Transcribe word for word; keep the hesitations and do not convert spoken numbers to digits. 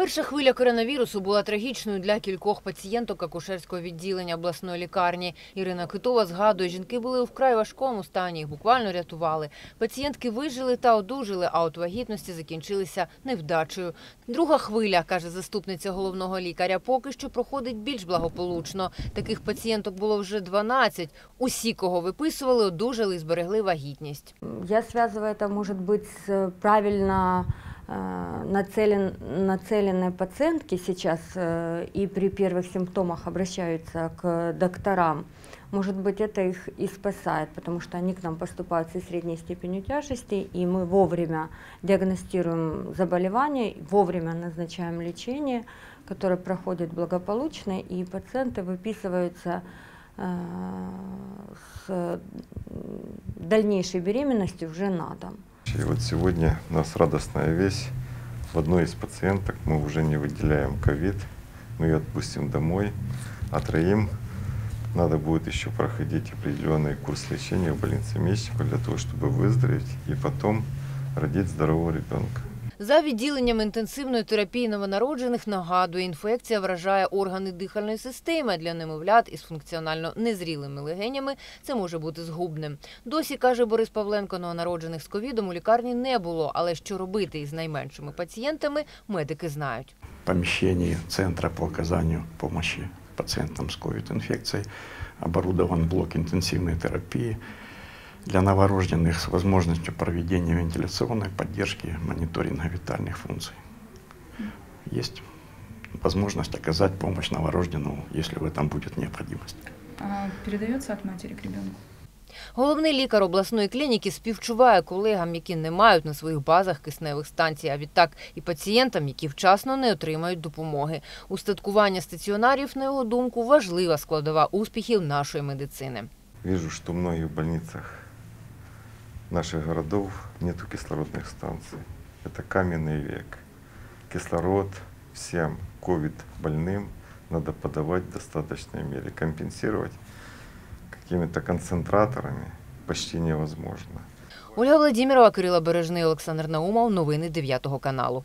Перша хвиля коронавірусу була трагічною для кількох пацієнток акушерського відділення обласної лікарні. Ірина Китова згадує, жінки були у вкрай важкому стані, їх буквально рятували. Пацієнтки вижили та одужали, а от вагітності закінчилися невдачею. Друга хвиля, каже заступниця головного лікаря, поки що проходить більш благополучно. Таких пацієнток було вже дванадцять. Усі, кого виписували, одужали і зберегли вагітність. Я зв'язую це, може бути, з правильно нацелен, нацеленные пациентки сейчас и при первых симптомах обращаются к докторам. Может быть, это их и спасает, потому что они к нам поступают со средней степенью тяжести, и мы вовремя диагностируем заболевание, вовремя назначаем лечение, которое проходит благополучно, и пациенты выписываются с дальнейшей беременностью уже на дом. И вот сегодня у нас радостная весть. В одной из пациенток мы уже не выделяем ковид, мы ее отпустим домой, а троим надо будет еще проходить определенный курс лечения в больнице Мечникова для того, чтобы выздороветь и потом родить здорового ребенка. За відділенням інтенсивної терапії новонароджених, нагадує, інфекція вражає органи дихальної системи, а для немовлят із функціонально незрілими легенями це може бути згубним. Досі, каже Борис Павленко, новонароджених з ковідом у лікарні не було, але що робити із найменшими пацієнтами, медики знають. В поміщенні центру по оказанню допомоги пацієнтам з ковід-інфекцією оборудований блок інтенсивної терапії для новорожденных с возможностью проведения вентиляционной поддержки, мониторинга витальных функций. Есть возможность оказать помощь новорожденному, если в этом будет необходимость. А передается от матери к ребенку? Головний лікар обласної клініки співчуває колегам, які не мають на своїх базах кисневих станцій, а відтак і пацієнтам, які вчасно не отримають допомоги. Устаткування стаціонарів, на його думку, важлива складова успіхів нашої медицини. Вижу, что в многих больницах наших городов нет кислородных станций. Это каменный век. Кислород всем ковид-больным надо подавать в достаточной мере. Компенсировать какими-то концентраторами почти невозможно. Ольга Володимирова, Кирил Бережний, Олександр Наумов. Новини дев'ятого каналу.